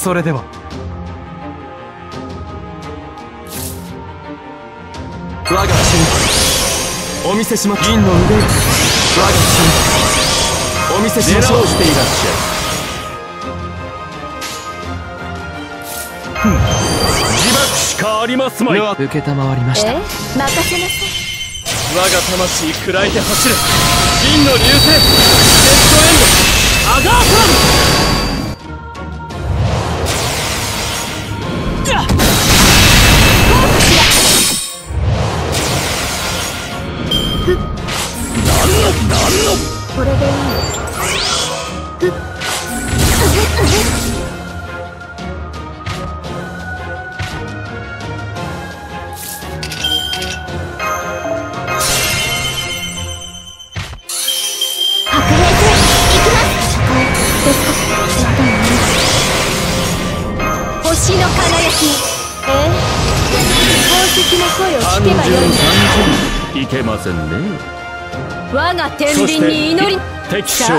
それでは我が神お見せしましょう。銀の腕を我が神お見せしましょう。していらっしゃい。自爆しかありますまい。承りました。任せなさい。我が魂喰らえて走る銀の流星デッドエンドアガーサン。これでいい。星の輝き宝石の声を聞けばよいの。いけませんね。我が天秤に祈り敵将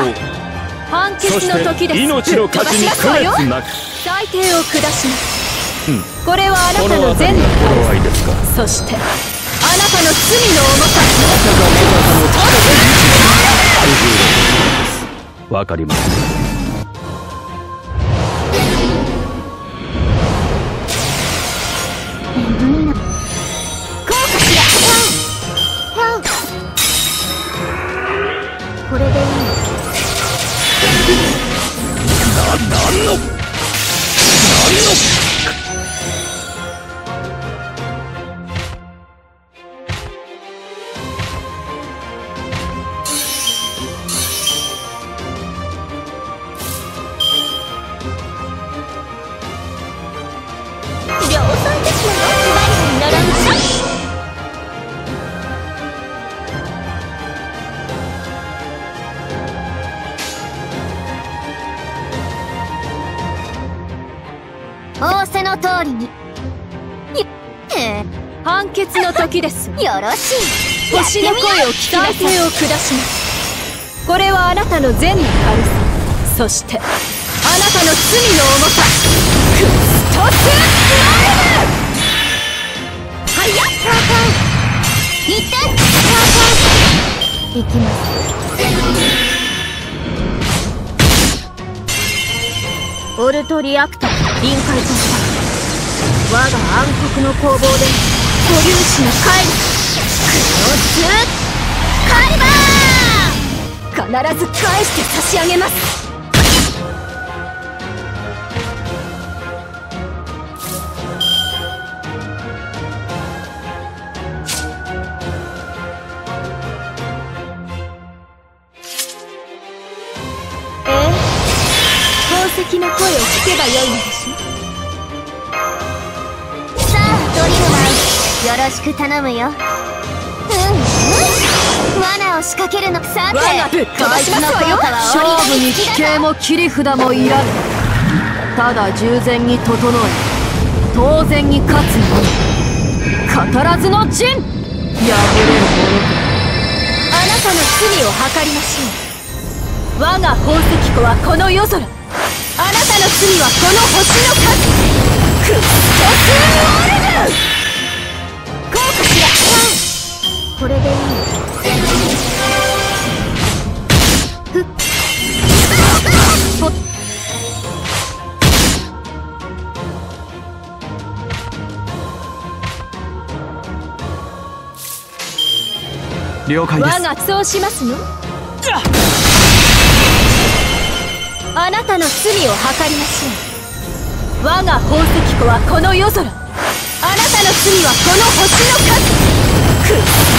判決の時です。命の価値に区別なく裁定を下します、これはあなたの善の頃合いですか。そしてあなたの罪の重さわかります。これでいい。量産的な集まりに並んだ。仰せの通りに。判決の時です。よろしい。星の声を聞きなさい。裁定を下します。これはあなたの善の軽さ、そしてあなたの罪の重さ。クストススライム。はいや。一旦交換。いきます。オルトリアクター。臨界とした我が暗黒の攻防で素粒子の回路クロスカイバー必ず返して差し上げます。宝石の声を聞けばよいのでしょ。さあドリルマンよろしく頼むよ。罠を仕掛けるの。さて我がカイツの効果は勝負に奇形も切り札もいらぬ。ただ従前に整え当然に勝つのみ。語らずの陣。破れる者あなたの罪を計りましょう。我が宝石庫はこの夜空。あなたの罪はこの星の数。クッソツーオルブこうかしら。これでいい。了解です。我がそうしますよ。あなたの罪を計りましょう。我が宝石庫はこの夜空。あなたの罪はこの星の数。クッソツ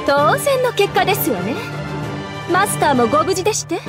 ーオルブ当然の結果ですよね。マスターもご無事でして。